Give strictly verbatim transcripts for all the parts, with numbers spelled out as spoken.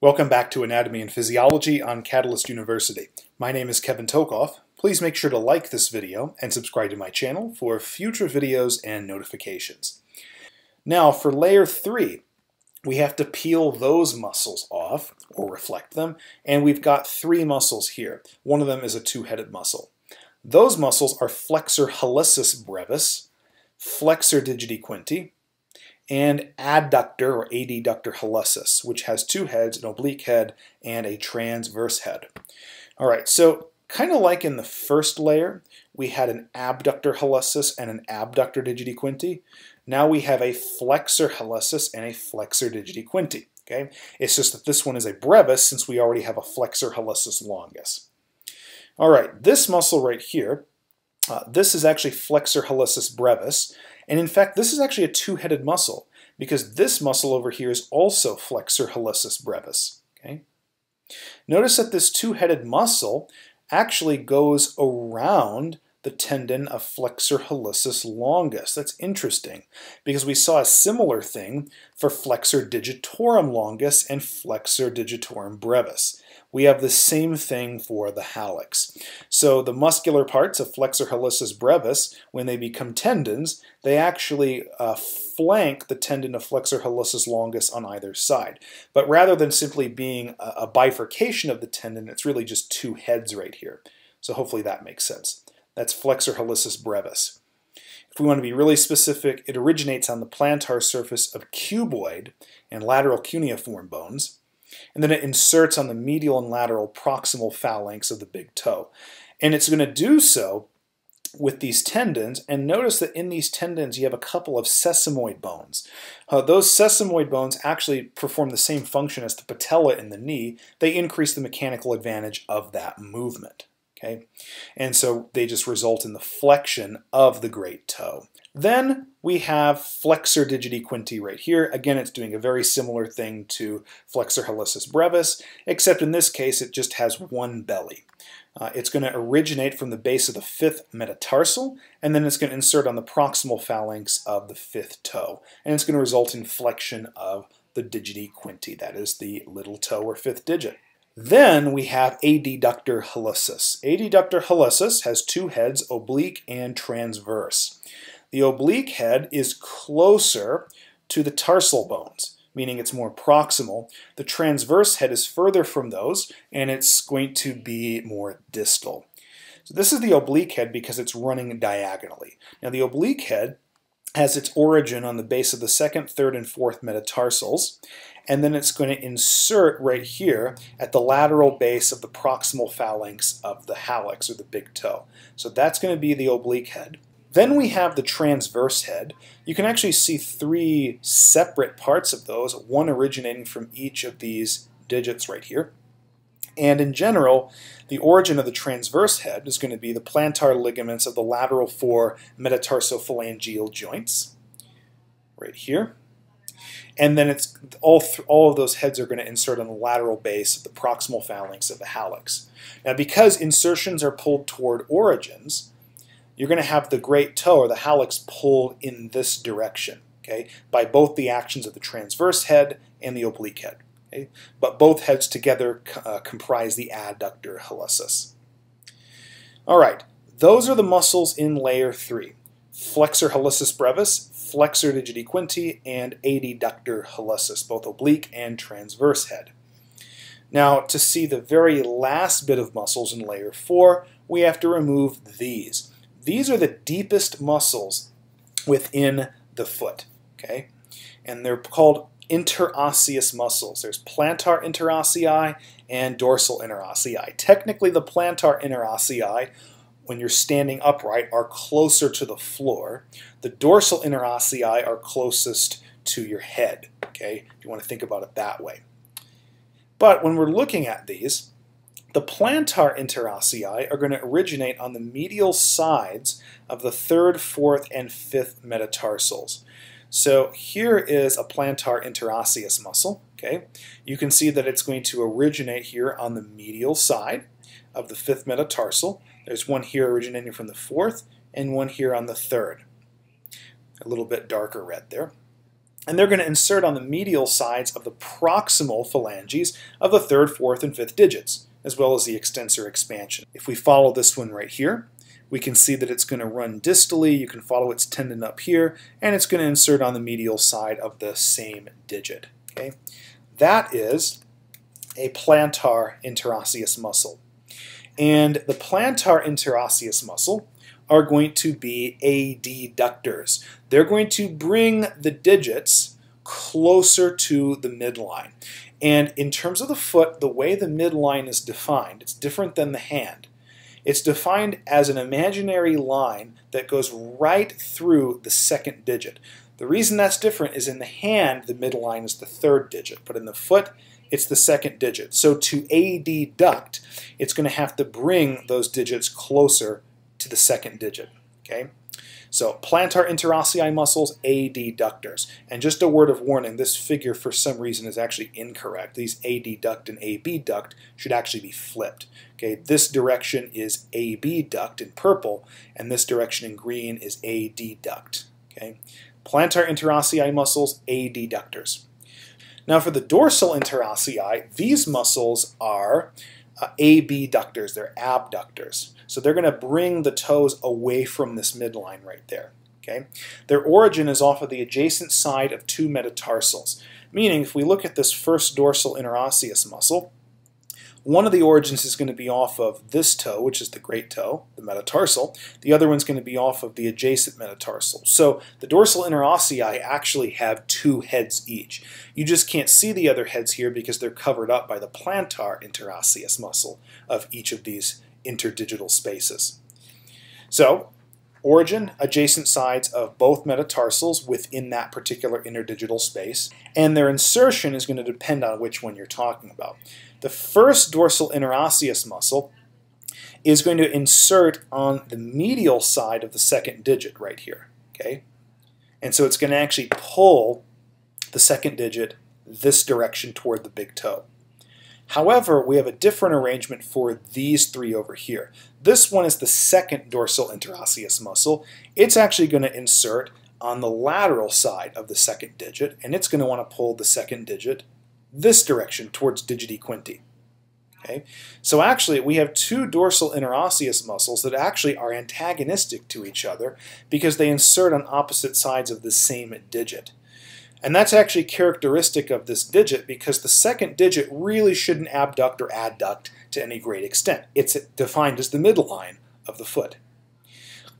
Welcome back to Anatomy and Physiology on Catalyst University. My name is Kevin Tokoph. Please make sure to like this video and subscribe to my channel for future videos and notifications. Now for layer three, we have to peel those muscles off, or reflect them, and we've got three muscles here. One of them is a two-headed muscle. Those muscles are flexor hallucis brevis, flexor digiti quinti, and adductor or adductor hallucis, which has two heads, an oblique head and a transverse head. All right, so kind of like in the first layer, we had an adductor hallucis and an abductor digiti quinti. Now we have a flexor hallucis and a flexor digiti quinti, okay? It's just that this one is a brevis since we already have a flexor hallucis longus. All right, this muscle right here, Uh, this is actually flexor hallucis brevis, and in fact this is actually a two-headed muscle because this muscle over here is also flexor hallucis brevis. Okay? Notice that this two-headed muscle actually goes around the tendon of flexor hallucis longus. That's interesting because we saw a similar thing for flexor digitorum longus and flexor digitorum brevis. We have the same thing for the hallux. So the muscular parts of flexor hallucis brevis, when they become tendons, they actually uh, flank the tendon of flexor hallucis longus on either side. But rather than simply being a, a bifurcation of the tendon, it's really just two heads right here. So hopefully that makes sense. That's flexor hallucis brevis. If we want to be really specific, it originates on the plantar surface of cuboid and lateral cuneiform bones, and then it inserts on the medial and lateral proximal phalanx of the big toe. And it's going to do so with these tendons, and notice that in these tendons you have a couple of sesamoid bones. Uh, those sesamoid bones actually perform the same function as the patella in the knee. They increase the mechanical advantage of that movement. Okay? And so they just result in the flexion of the great toe. Then we have flexor digiti quinti right here. Again, it's doing a very similar thing to flexor hallucis brevis, except in this case it just has one belly. Uh, it's going to originate from the base of the fifth metatarsal, and then it's going to insert on the proximal phalanx of the fifth toe. And it's going to result in flexion of the digiti quinti, that is the little toe or fifth digit. Then we have adductor hallucis. Adductor hallucis has two heads, oblique and transverse. The oblique head is closer to the tarsal bones, meaning it's more proximal. The transverse head is further from those, and it's going to be more distal. So this is the oblique head because it's running diagonally. Now the oblique head has its origin on the base of the second, third, and fourth metatarsals, and then it's going to insert right here at the lateral base of the proximal phalanx of the hallux, or the big toe. So that's going to be the oblique head. Then we have the transverse head. You can actually see three separate parts of those, one originating from each of these digits right here. And in general, the origin of the transverse head is going to be the plantar ligaments of the lateral four metatarsophalangeal joints, right here. And then it's all, th all of those heads are going to insert on the lateral base of the proximal phalanx of the hallux. Now, because insertions are pulled toward origins, you're going to have the great toe or the hallux pulled in this direction, okay, by both the actions of the transverse head and the oblique head. Okay? But both heads together uh, comprise the adductor hallucis. All right, those are the muscles in layer three. Flexor hallucis brevis, flexor digiti quinti, and adductor hallucis, both oblique and transverse head. Now, to see the very last bit of muscles in layer four, we have to remove these. These are the deepest muscles within the foot, okay? And they're called interosseous muscles. There's plantar interossei and dorsal interossei. Technically, the plantar interossei, when you're standing upright, are closer to the floor. The dorsal interossei are closest to your head, okay, if you want to think about it that way. But when we're looking at these, the plantar interossei are going to originate on the medial sides of the third, fourth, and fifth metatarsals. So here is a plantar interosseous muscle, okay? You can see that it's going to originate here on the medial side of the fifth metatarsal. There's one here originating from the fourth and one here on the third. A little bit darker red there. and they're going to insert on the medial sides of the proximal phalanges of the third, fourth, and fifth digits, as well as the extensor expansion. If we follow this one right here, we can see that it's going to run distally. You can follow its tendon up here, and it's going to insert on the medial side of the same digit. Okay? That is a plantar interosseous muscle. And the plantar interosseous muscle are going to be adductors. They're going to bring the digits closer to the midline. And in terms of the foot, the way the midline is defined, it's different than the hand. It's defined as an imaginary line that goes right through the second digit. The reason that's different is in the hand, the midline is the third digit, but in the foot, it's the second digit. So to adduct, it's going to have to bring those digits closer to the second digit. Okay? So plantar interossei muscles, adductors. And just a word of warning, this figure for some reason is actually incorrect. These adduct and abduct should actually be flipped. Okay, this direction is abduct in purple, and this direction in green is adduct. Okay? Plantar interossei muscles, adductors. Now for the dorsal interossei, these muscles are uh, abductors, they're abductors. So they're going to bring the toes away from this midline right there. Okay? Their origin is off of the adjacent side of two metatarsals, meaning if we look at this first dorsal interosseous muscle, one of the origins is going to be off of this toe, which is the great toe, the metatarsal. The other one's going to be off of the adjacent metatarsal. So the dorsal interossei actually have two heads each. You just can't see the other heads here because they're covered up by the plantar interosseous muscle of each of these interdigital spaces. So origin, adjacent sides of both metatarsals within that particular interdigital space, and their insertion is going to depend on which one you're talking about. The first dorsal interosseous muscle is going to insert on the medial side of the second digit right here, okay? And so it's going to actually pull the second digit this direction toward the big toe. However, we have a different arrangement for these three over here. This one is the second dorsal interosseous muscle. It's actually going to insert on the lateral side of the second digit, and it's going to want to pull the second digit this direction towards digiti quinti. Okay? So actually we have two dorsal interosseous muscles that actually are antagonistic to each other because they insert on opposite sides of the same digit. And that's actually characteristic of this digit because the second digit really shouldn't abduct or adduct to any great extent. It's defined as the midline of the foot.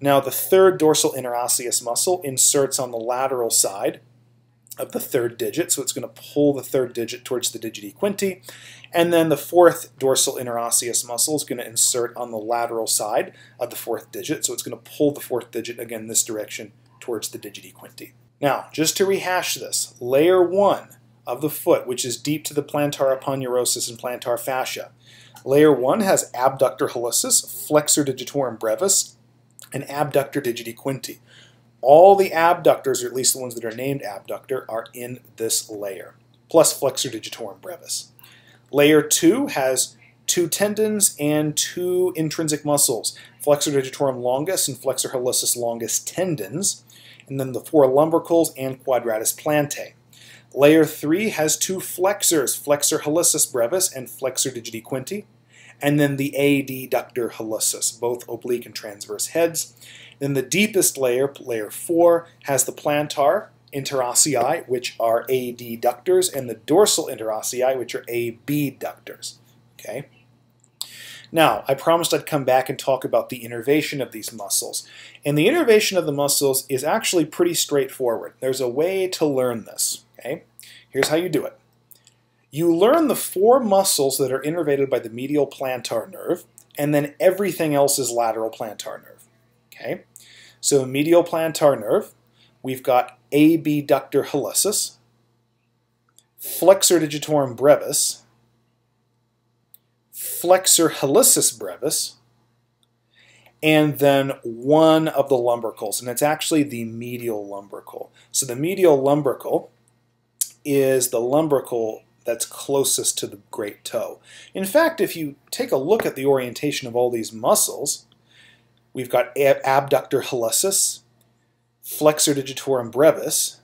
Now the third dorsal interosseous muscle inserts on the lateral side of the third digit, so it's going to pull the third digit towards the digiti quinti, and then the fourth dorsal interosseous muscle is going to insert on the lateral side of the fourth digit, so it's going to pull the fourth digit again this direction towards the digiti quinti. Now, just to rehash this, layer one of the foot, which is deep to the plantar aponeurosis and plantar fascia, layer one has adductor hallucis, flexor digitorum brevis, and abductor digiti quinti. All the abductors, or at least the ones that are named abductor, are in this layer, plus flexor digitorum brevis. Layer two has two tendons and two intrinsic muscles, flexor digitorum longus and flexor hallucis longus tendons, and then the four lumbricals and quadratus plantae. Layer three has two flexors, flexor hallucis brevis and flexor digiti quinti, and then the adductor hallucis, both oblique and transverse heads. Then the deepest layer, layer four, has the plantar interossei, which are adductors, and the dorsal interossei, which are abductors. Okay? Now, I promised I'd come back and talk about the innervation of these muscles. And the innervation of the muscles is actually pretty straightforward. There's a way to learn this. Okay? Here's how you do it. You learn the four muscles that are innervated by the medial plantar nerve, and then everything else is lateral plantar nerve. Okay, so medial plantar nerve, we've got abductor hallucis, flexor digitorum brevis, flexor hallucis brevis, and then one of the lumbricals, and it's actually the medial lumbrical. So the medial lumbrical is the lumbrical that's closest to the great toe. In fact, if you take a look at the orientation of all these muscles, we've got abductor hallucis, flexor digitorum brevis,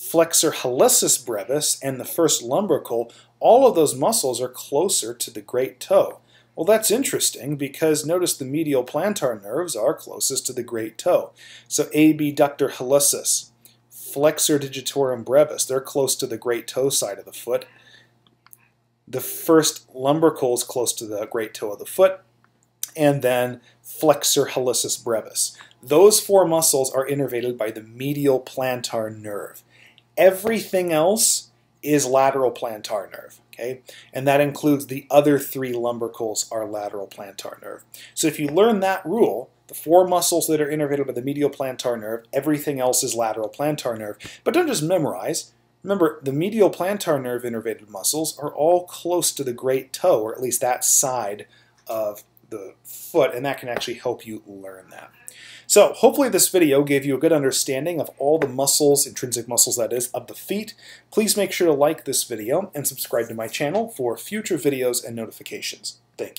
flexor hallucis brevis and the first lumbrical, all of those muscles are closer to the great toe. Well, that's interesting because notice the medial plantar nerves are closest to the great toe. So abductor hallucis, flexor digitorum brevis, they're close to the great toe side of the foot. The first lumbrical is close to the great toe of the foot, and then flexor hallucis brevis. Those four muscles are innervated by the medial plantar nerve. Everything else is lateral plantar nerve, okay? And that includes the other three lumbricals are lateral plantar nerve. So if you learn that rule, the four muscles that are innervated by the medial plantar nerve, everything else is lateral plantar nerve. But don't just memorize. Remember, the medial plantar nerve innervated muscles are all close to the great toe, or at least that side of the foot, and that can actually help you learn that. So hopefully this video gave you a good understanding of all the muscles, intrinsic muscles that is, of the feet. Please make sure to like this video and subscribe to my channel for future videos and notifications. Thank you.